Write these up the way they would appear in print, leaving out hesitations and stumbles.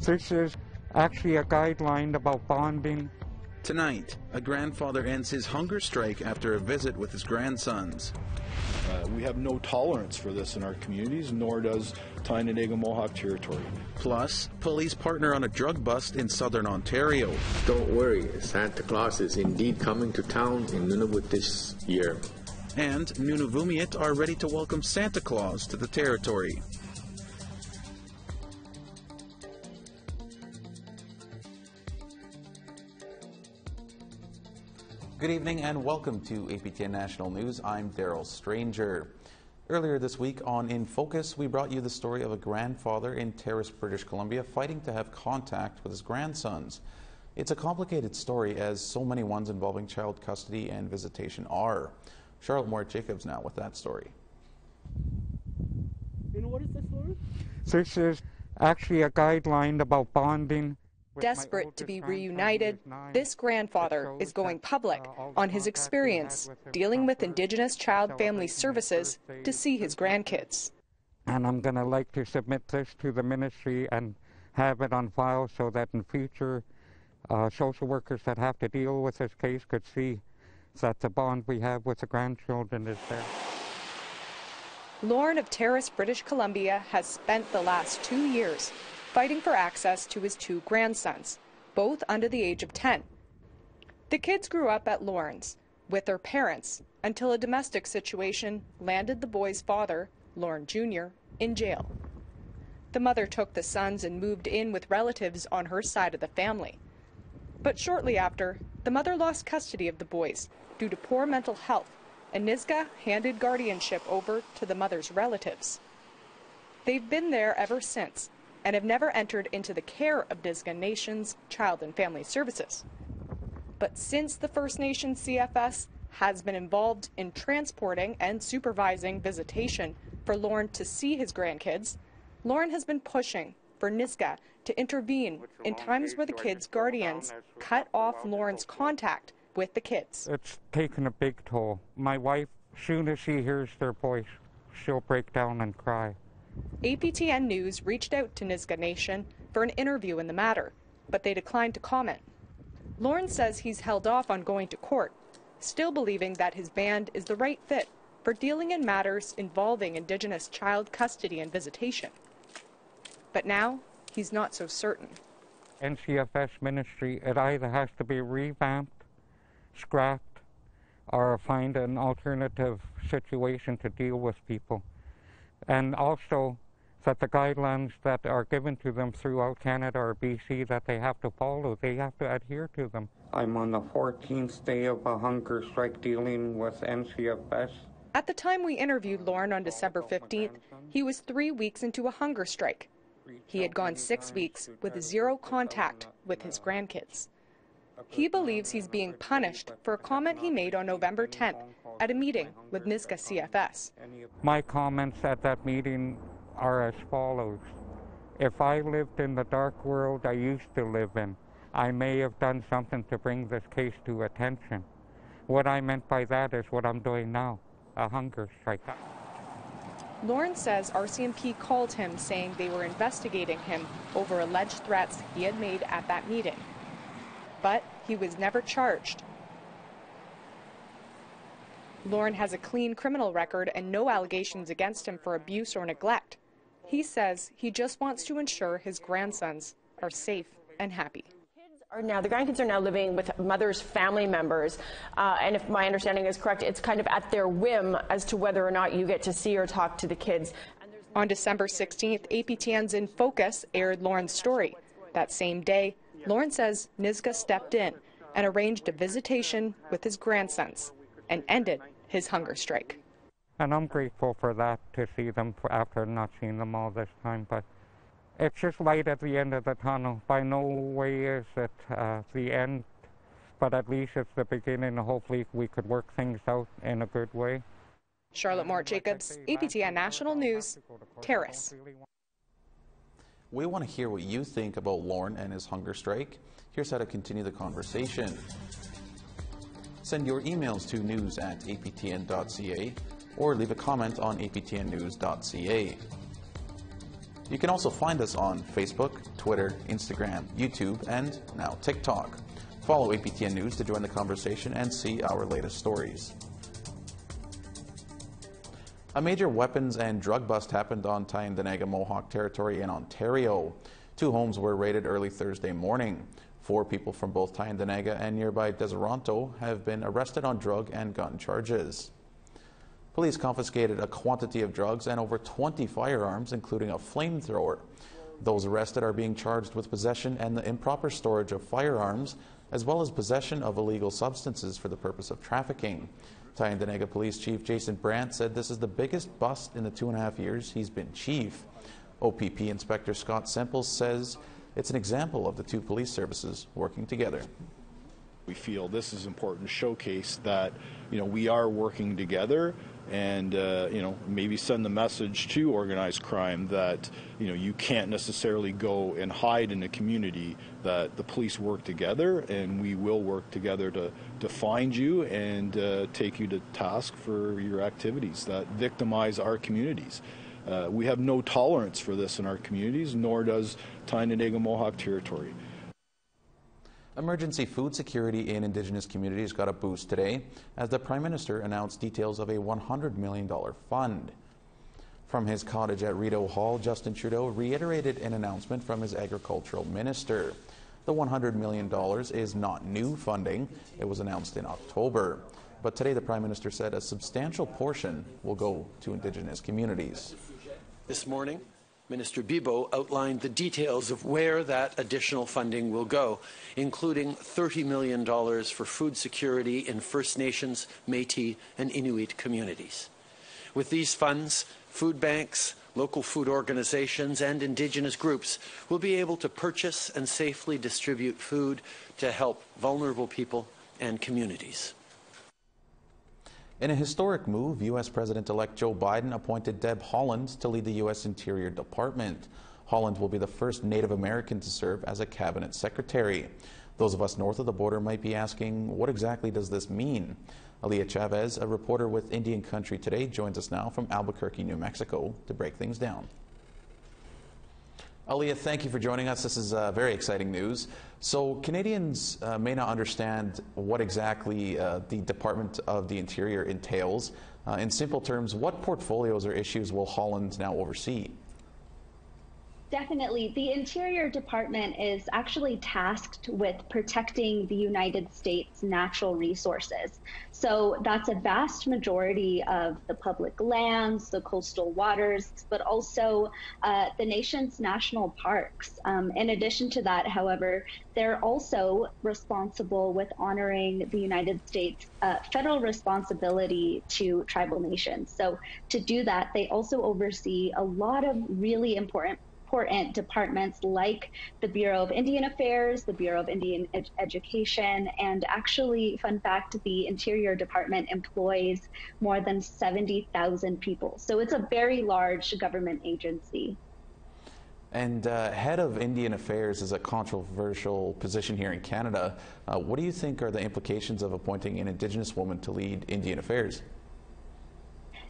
This is actually a guideline about bonding. Tonight, a grandfather ends his hunger strike after a visit with his grandsons. We have no tolerance for this in our communities, nor does Tyendinaga Mohawk territory. Plus, police partner on a drug bust in southern Ontario. Don't worry, Santa Claus is indeed coming to town in Nunavut this year. And Nunavummiut are ready to welcome Santa Claus to the territory. Good evening and welcome to APTN National News. I'm Daryl Stranger. Earlier this week on In Focus, we brought you the story of a grandfather in Terrace, British Columbia, fighting to have contact with his grandsons. It's a complicated story, as so many ones involving child custody and visitation are. Charlotte Moore Jacobs now with that story. You know, what is this, Lauren? This is actually a guideline about bonding. Desperate to be reunited, this grandfather is going public on his experience dealing with Indigenous Child Family Services to see his grandkids. And I'm going to like to submit this to the ministry and have it on file so that in future social workers that have to deal with this case could see that the bond we have with the grandchildren is there. Lorne of Terrace, British Columbia, has spent the last 2 years fighting for access to his two grandsons, both under the age of 10. The kids grew up at Lorne's with their parents until a domestic situation landed the boy's father, Lauren Jr., in jail. The mother took the sons and moved in with relatives on her side of the family. But shortly after, the mother lost custody of the boys due to poor mental health, and Nisga'a handed guardianship over to the mother's relatives. They've been there ever since, and have never entered into the care of Nisga'a Nation's Child and Family Services. But since the First Nation CFS has been involved in transporting and supervising visitation for Lauren to see his grandkids, Lauren has been pushing for Nisga'a to intervene in times where the kids' guardians cut off Lauren's contact with the kids. It's taken a big toll. My wife, soon as she hears their voice, she'll break down and cry. APTN News reached out to Nisga'a Nation for an interview in the matter, but they declined to comment. Lauren says he's held off on going to court, still believing that his band is the right fit for dealing in matters involving Indigenous child custody and visitation. But now, he's not so certain. NCFS ministry, it either has to be revamped, scrapped, or find an alternative situation to deal with people. And also that the guidelines that are given to them throughout Canada or BC that they have to follow, they have to adhere to them. I'm on the 14th day of a hunger strike dealing with NCFS. At the time we interviewed Lauren on December 15th, he was 3 weeks into a hunger strike. He had gone 6 weeks with zero contact with his grandkids. He believes he's being punished for a comment he made on November 10th at a meeting with Nisga'a CFS. My comments at that meeting are as follows. If I lived in the dark world I used to live in, I may have done something to bring this case to attention. What I meant by that is what I'm doing now, a hunger strike. Lauren says RCMP called him saying they were investigating him over alleged threats he had made at that meeting. But he was never charged. Lauren has a clean criminal record and no allegations against him for abuse or neglect. He says he just wants to ensure his grandsons are safe and happy. The grandkids are now living with mother's family members, and if my understanding is correct, it's kind of at their whim as to whether or not you get to see or talk to the kids. On December 16th, APTN's In Focus aired Lauren's story. That same day, Lauren says Nisga'a stepped in and arranged a visitation with his grandsons and ended his hunger strike. And I'm grateful for that, to see them after not seeing them all this time, but it's just light at the end of the tunnel. By no way is it the end, but at least it's the beginning. Hopefully we could work things out in a good way. Charlotte Moore Jacobs, APTN National News, Terrace. We want to hear what you think about Lauren and his hunger strike. Here's how to continue the conversation. Send your emails to news@aptn.ca or leave a comment on aptnnews.ca. You can also find us on Facebook, Twitter, Instagram, YouTube, and now TikTok. Follow APTN News to join the conversation and see our latest stories. A major weapons and drug bust happened on Tyendinaga Mohawk territory in Ontario. 2 homes were raided early Thursday morning. 4 people from both Tyendinaga and nearby Deseronto have been arrested on drug and gun charges. Police confiscated a quantity of drugs and over 20 firearms, including a flamethrower. Those arrested are being charged with possession and the improper storage of firearms, as well as possession of illegal substances for the purpose of trafficking. Tyendinaga Police Chief Jason Brandt said this is the biggest bust in the 2.5 years he's been chief. OPP Inspector Scott Semple says it's an example of the 2 police services working together. We feel this is important to showcase that, we are working together and, maybe send the message to organized crime that, you can't necessarily go and hide in a community, that the police work together and we will work together to find you and take you to task for your activities that victimize our communities. We have no tolerance for this in our communities, nor does Tyendinaga Mohawk Territory. Emergency food security in Indigenous communities got a boost today as the Prime Minister announced details of a $100 million fund. From his cottage at Rideau Hall, Justin Trudeau reiterated an announcement from his agricultural minister. The $100 million is not new funding. It was announced in October. But today the Prime Minister said a substantial portion will go to Indigenous communities. This morning, Minister Bibbo outlined the details of where that additional funding will go, including $30 million for food security in First Nations, Métis and Inuit communities. With these funds, food banks, local food organizations and Indigenous groups will be able to purchase and safely distribute food to help vulnerable people and communities. In a historic move, U.S. President-elect Joe Biden appointed Deb Haaland to lead the U.S. Interior Department. Haaland will be the first Native American to serve as a cabinet secretary. Those of us north of the border might be asking, what exactly does this mean? Aliyah Chavez, a reporter with Indian Country Today, joins us now from Albuquerque, New Mexico, to break things down. Aliyah, thank you for joining us. This is very exciting news. So Canadians may not understand what exactly the Department of the Interior entails. In simple terms, what portfolios or issues will Haaland now oversee? Definitely. The Interior Department is actually tasked with protecting the United States' natural resources. So that's a vast majority of the public lands, the coastal waters, but also the nation's national parks. In addition to that, however, they're also responsible with honoring the United States' federal responsibility to tribal nations. So to do that, they also oversee a lot of really important departments like the Bureau of Indian Affairs, the Bureau of Indian Education, and actually, fun fact, the Interior Department employs more than 70,000 people. So it's a very large government agency. And head of Indian Affairs is a controversial position here in Canada. What do you think are the implications of appointing an Indigenous woman to lead Indian Affairs?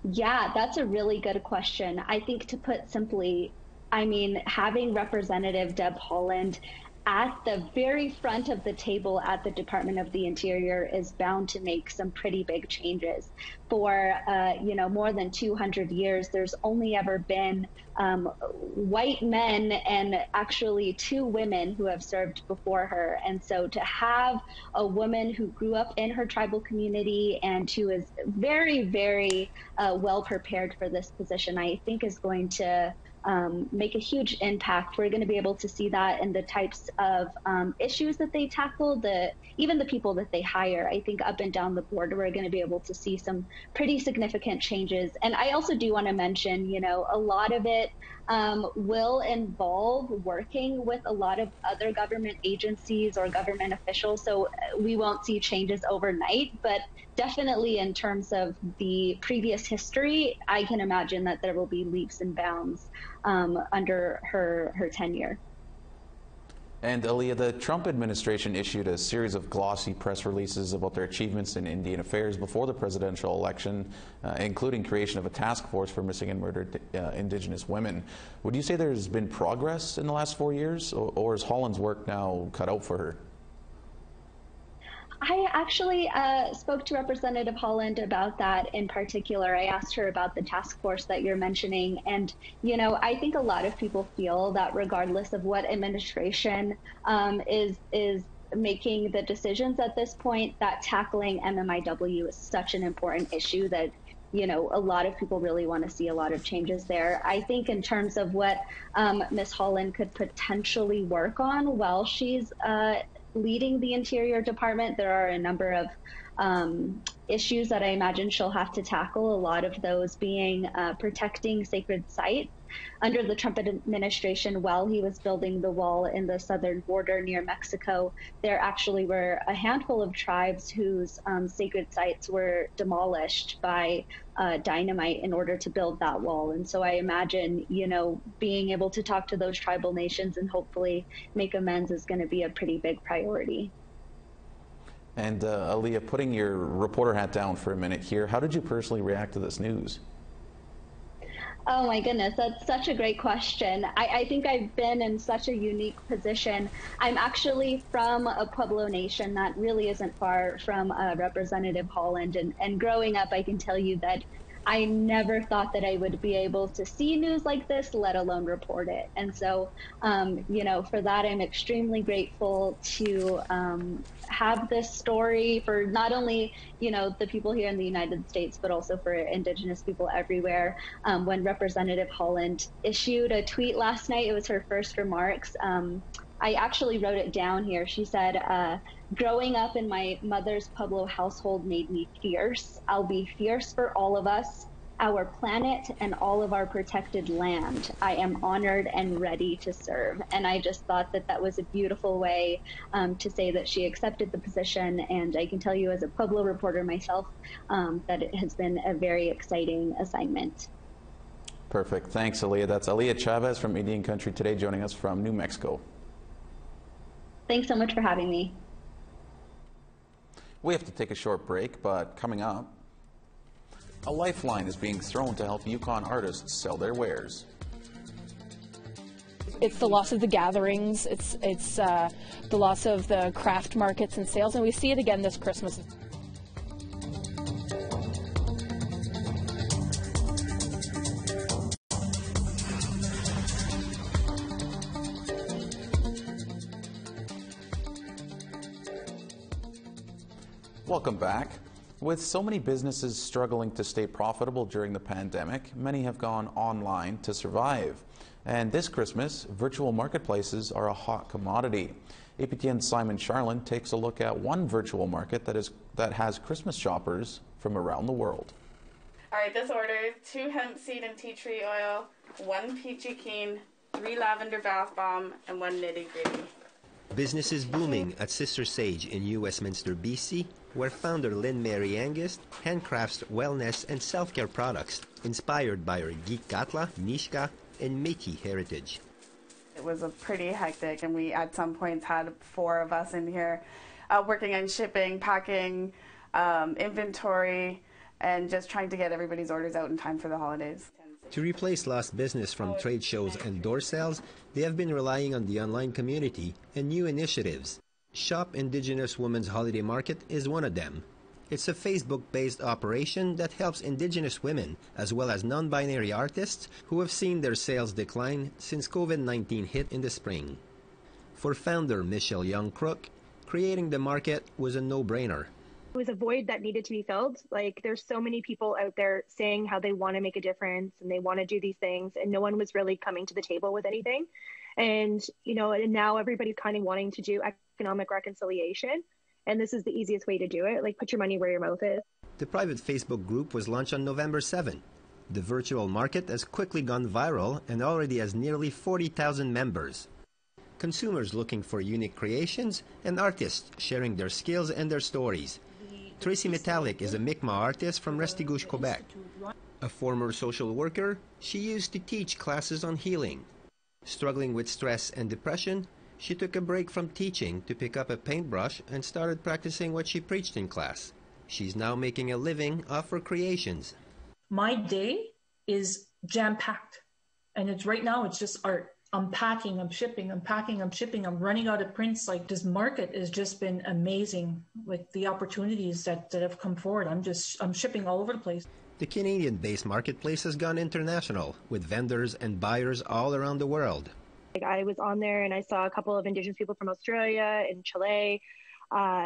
Yeah, that's a really good question. I think, to put simply, having Representative Deb Haaland at the very front of the table at the Department of the Interior is bound to make some pretty big changes. For, more than 200 years, there's only ever been white men and actually 2 women who have served before her. And so to have a woman who grew up in her tribal community and who is very, very well prepared for this position, I think is going to make a huge impact. We're going to be able to see that in the types of issues that they tackle, even the people that they hire. I think up and down the board, we're going to be able to see some pretty significant changes. And I also do want to mention, a lot of it will involve working with a lot of other government agencies or government officials. So we won't see changes overnight, but definitely in terms of the previous history, I can imagine that there will be leaps and bounds under her tenure. And Aliyah, the Trump administration issued a series of glossy press releases about their achievements in Indian affairs before the presidential election, including creation of a task force for missing and murdered Indigenous women. Would you say there's been progress in the last 4 years, or is Haaland's work now cut out for her? I actually spoke to Representative Haaland about that in particular. I asked her about the task force that you're mentioning. And, you know, I think a lot of people feel that regardless of what administration is making the decisions at this point, that tackling MMIW is such an important issue that, you know, a lot of people really want to see a lot of changes there. I think in terms of what Ms. Haaland could potentially work on while she's leading the Interior Department, there are a number of issues that I imagine she'll have to tackle, a lot of those being protecting sacred sites. Under the Trump administration, while he was building the wall in the southern border near Mexico, there actually were a handful of tribes whose sacred sites were demolished by dynamite in order to build that wall. And so I imagine, you know, being able to talk to those tribal nations and hopefully make amends is going to be a pretty big priority. And Aliyah, putting your reporter hat down for a minute here, how did you personally react to this news? Oh my goodness, that's such a great question. I think I've been in such a unique position. I'm actually from a Pueblo nation that really isn't far from Representative Haaland. And growing up, I can tell you that I never thought that I would be able to see news like this, let alone report it. And so, you know, for that, I'm extremely grateful to have this story for not only, you know, the people here in the United States, but also for Indigenous people everywhere. When Representative Haaland issued a tweet last night, it was her first remarks. I actually wrote it down here. She said, growing up in my mother's Pueblo household made me fierce. I'll be fierce for all of us, our planet, and all of our protected land. I am honored and ready to serve. And I just thought that that was a beautiful way to say that she accepted the position. And I can tell you as a Pueblo reporter myself that it has been a very exciting assignment. Perfect. Thanks, Aliyah. That's Aliyah Chavez from Indian Country Today joining us from New Mexico. Thanks so much for having me. We have to take a short break, but coming up, a lifeline is being thrown to help Yukon artists sell their wares. It's the loss of the gatherings, it's the loss of the craft markets and sales, and we see it again this Christmas. Welcome back. With so many businesses struggling to stay profitable during the pandemic, many have gone online to survive. And this Christmas, virtual marketplaces are a hot commodity. APTN's Simon Charland takes a look at one virtual market that has Christmas shoppers from around the world. All right, this order, 2 hemp seed and tea tree oil, 1 peachy keen, 3 lavender bath bomb, and 1 nitty gritty. Business is booming at Sister Sage in New Westminster, BC, where founder Lynn Mary Angus handcrafts wellness and self-care products inspired by her Gikatla, Nisga'a, and Métis heritage. It was pretty hectic, and we at some points had 4 of us in here working on shipping, packing, inventory, and just trying to get everybody's orders out in time for the holidays. To replace lost business from trade shows and door sales, they have been relying on the online community and new initiatives. Shop Indigenous Women's Holiday Market is one of them. It's a Facebook-based operation that helps Indigenous women as well as non-binary artists who have seen their sales decline since COVID-19 hit in the spring. For founder Michelle Young-Crook, creating the market was a no-brainer. It was a void that needed to be filled. Like, there's so many people out there saying how they want to make a difference and they want to do these things, and no one was really coming to the table with anything. And, you know, and now everybody's kind of wanting to do economic reconciliation, and this is the easiest way to do it. Like, put your money where your mouth is. The private Facebook group was launched on November 7. The virtual market has quickly gone viral and already has nearly 40,000 members. Consumers looking for unique creations and artists sharing their skills and their stories. Tracy Metallic is a Mi'kmaq artist from Restigouche, Quebec. A former social worker, she used to teach classes on healing. Struggling with stress and depression, She took a break from teaching to pick up a paintbrush and started practicing what she preached in class. She's now making a living off her creations. My day is jam-packed, and it's right now it's just art. I'm packing, I'm shipping, I'm packing, I'm shipping, I'm running out of prints. Like, this market has just been amazing, like the opportunities that have come forward. I'm shipping all over the place. The Canadian-based marketplace has gone international, with vendors and buyers all around the world. Like, I was on there and I saw a couple of Indigenous people from Australia and Chile,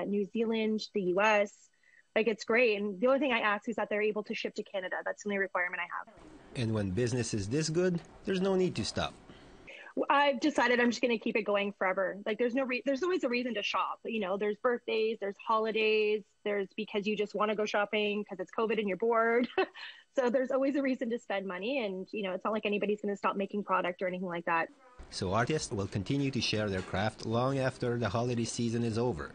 New Zealand, the U.S. Like, it's great. And the only thing I ask is that they're able to ship to Canada. That's the only requirement I have. And when business is this good, there's no need to stop. I've decided I'm just going to keep it going forever. Like, there's always a reason to shop. You know, there's birthdays, there's holidays, there's because you just want to go shopping because it's COVID and you're bored. So there's always a reason to spend money. And, you know, it's not like anybody's going to stop making product or anything like that. So artists will continue to share their craft long after the holiday season is over.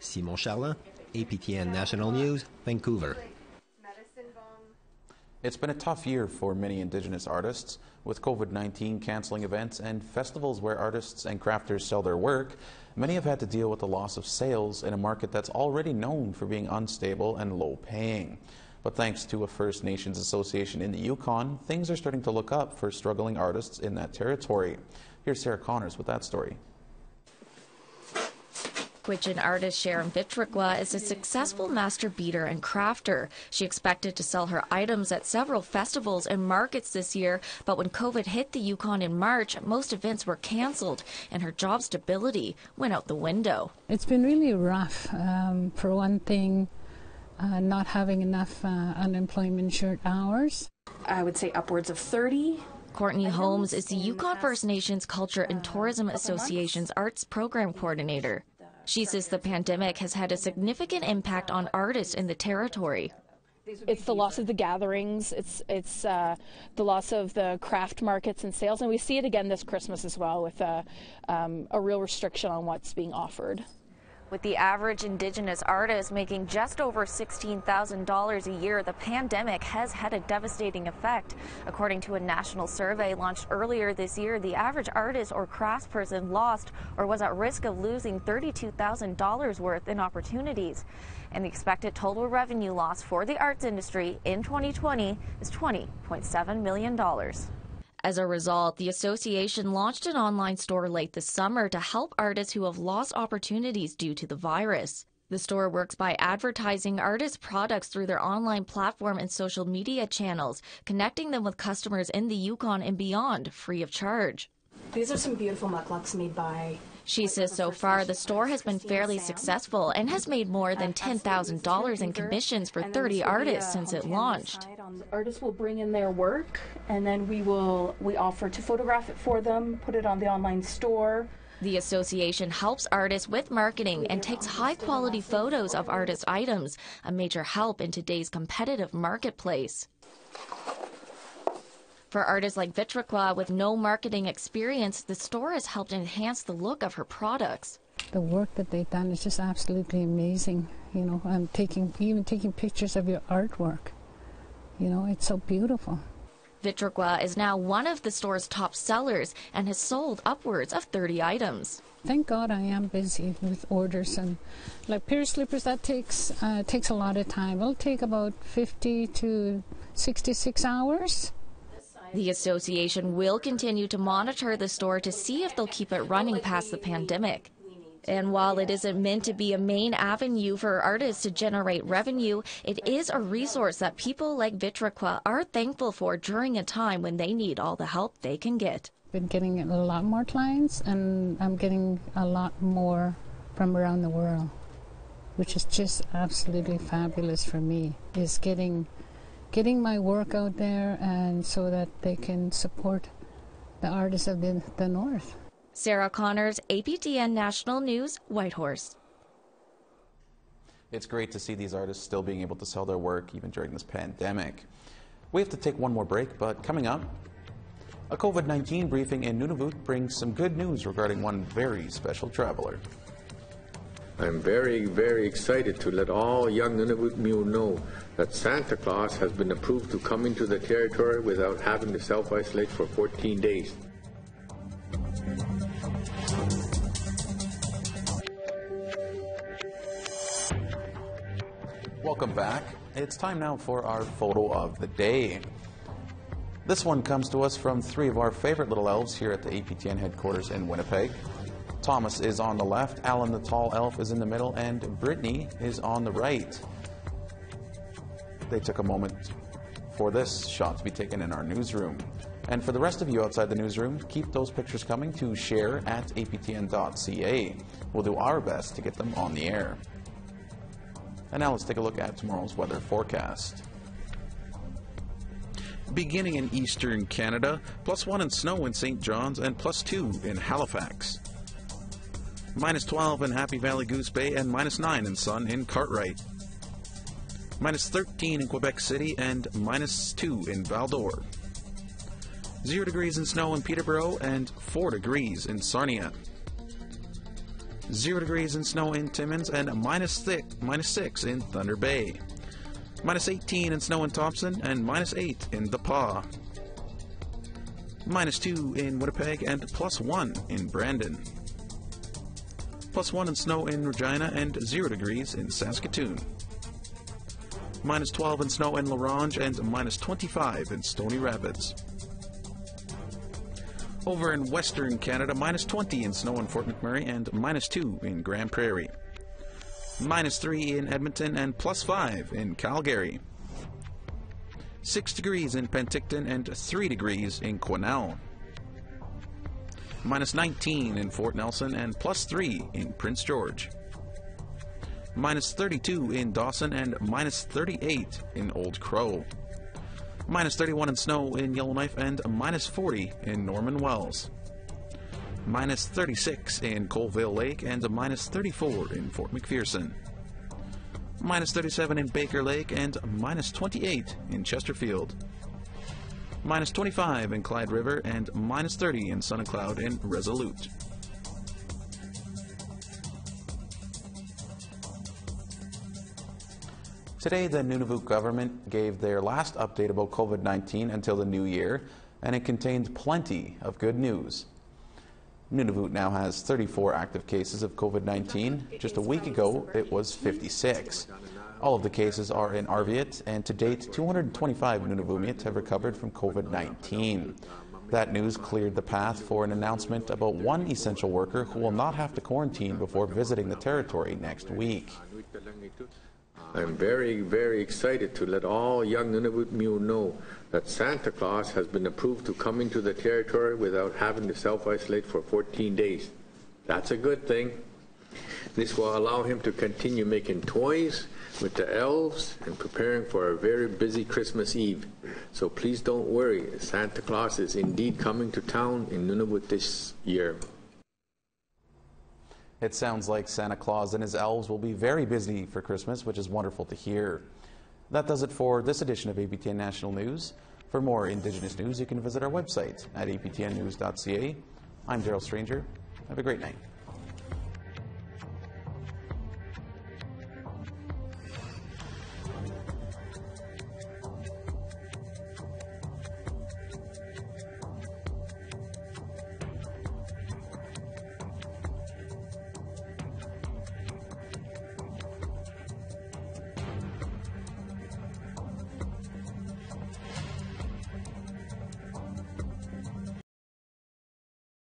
Simon Charland, APTN National News, Vancouver. It's been a tough year for many Indigenous artists, with COVID-19 cancelling events and festivals where artists and crafters sell their work. Many have had to deal with the loss of sales in a market that's already known for being unstable and low-paying. But thanks to a First Nations association in the Yukon, things are starting to look up for struggling artists in that territory. Here's Sarah Connors with that story. Gwich'in artist Sharon Vitrikwa is a successful master beater and crafter. She expected to sell her items at several festivals and markets this year, but when COVID hit the Yukon in March, most events were cancelled, and her job stability went out the window. It's been really rough. For one thing, not having enough unemployment short hours. I would say upwards of 30. Courtney Holmes is the Yukon First Nations Culture and Tourism Association's Arts Program Coordinator. She says the pandemic has had a significant impact on artists in the territory. It's the loss of the gatherings, it's the loss of the craft markets and sales, and we see it again this Christmas as well with a real restriction on what's being offered. With the average Indigenous artist making just over $16,000 a year, the pandemic has had a devastating effect. According to a national survey launched earlier this year, the average artist or craftsperson lost or was at risk of losing $32,000 worth in opportunities. And the expected total revenue loss for the arts industry in 2020 is $20.7 million. As a result, the association launched an online store late this summer to help artists who have lost opportunities due to the virus. The store works by advertising artists' products through their online platform and social media channels, connecting them with customers in the Yukon and beyond, free of charge. These are some beautiful mucklucks made by... She says so far the store has been fairly successful and has made more than $10,000 in commissions for 30 artists since it launched. Artists will bring in their work and then we offer to photograph it for them, put it on the online store. The association helps artists with marketing and takes high-quality photos of artist items, a major help in today's competitive marketplace. For artists like Vitrikwa with no marketing experience, the store has helped enhance the look of her products. The work that they've done is just absolutely amazing. You know, even taking pictures of your artwork. You know, it's so beautiful. Vitrikwa is now one of the store's top sellers and has sold upwards of 30 items. Thank God I am busy with orders, and like pair of slippers, that takes a lot of time. It'll take about 50 to 66 hours. The association will continue to monitor the store to see if they'll keep it running past the pandemic. And while it isn't meant to be a main avenue for artists to generate revenue, it is a resource that people like Vitrikwa are thankful for during a time when they need all the help they can get. I've been getting a lot more clients, and I'm getting a lot more from around the world, which is just absolutely fabulous for me, is getting my work out there and so that they can support the artists of the North. Sarah Connors, APTN National News, Whitehorse. It's great to see these artists still being able to sell their work even during this pandemic. We have to take one more break, but coming up, a COVID-19 briefing in Nunavut brings some good news regarding one very special traveler. I'm very, very excited to let all young Nunavummiut know that Santa Claus has been approved to come into the territory without having to self-isolate for 14 days. Welcome back. It's time now for our photo of the day. This one comes to us from three of our favorite little elves here at the APTN headquarters in Winnipeg. Thomas is on the left, Alan the tall elf is in the middle, and Brittany is on the right. They took a moment for this shot to be taken in our newsroom. And for the rest of you outside the newsroom, keep those pictures coming to share@aptn.ca. We'll do our best to get them on the air. And now let's take a look at tomorrow's weather forecast. Beginning in eastern Canada, +1 in snow in St. John's and +2 in Halifax. -12 in Happy Valley Goose Bay and -9 in sun in Cartwright. -13 in Quebec City and -2 in Val-d'Or. 0 degrees in snow in Peterborough and 4 degrees in Sarnia. 0 degrees in snow in Timmins and minus six in Thunder Bay. -18 in snow in Thompson and -8 in The Pas. -2 in Winnipeg and +1 in Brandon. +1 in snow in Regina and 0 degrees in Saskatoon. -12 in snow in LaRange and -25 in Stony Rapids. Over in western Canada, -20 in snow in Fort McMurray and -2 in Grand Prairie. -3 in Edmonton and +5 in Calgary. 6 degrees in Penticton and 3 degrees in Quesnel. -19 in Fort Nelson and +3 in Prince George. -32 in Dawson and -38 in Old Crow. -31 in snow in Yellowknife and -40 in Norman Wells. -36 in Colville Lake and -34 in Fort McPherson. -37 in Baker Lake and -28 in Chesterfield. -25 in Clyde River and -30 in Sun and Cloud in Resolute. Today, the Nunavut government gave their last update about COVID-19 until the new year, and it contained plenty of good news. Nunavut now has 34 active cases of COVID-19. Just a week ago, it was 56. All of the cases are in Arviat, and to date, 225 Nunavummiut have recovered from COVID-19. That news cleared the path for an announcement about one essential worker who will not have to quarantine before visiting the territory next week. I'm very, very excited to let all young Nunavutmiut know that Santa Claus has been approved to come into the territory without having to self-isolate for 14 days. That's a good thing. This will allow him to continue making toys with the elves and preparing for a very busy Christmas Eve. So please don't worry, Santa Claus is indeed coming to town in Nunavut this year. It sounds like Santa Claus and his elves will be very busy for Christmas, which is wonderful to hear. That does it for this edition of APTN National News. For more Indigenous news, you can visit our website at aptnnews.ca. I'm Daryl Stranger. Have a great night.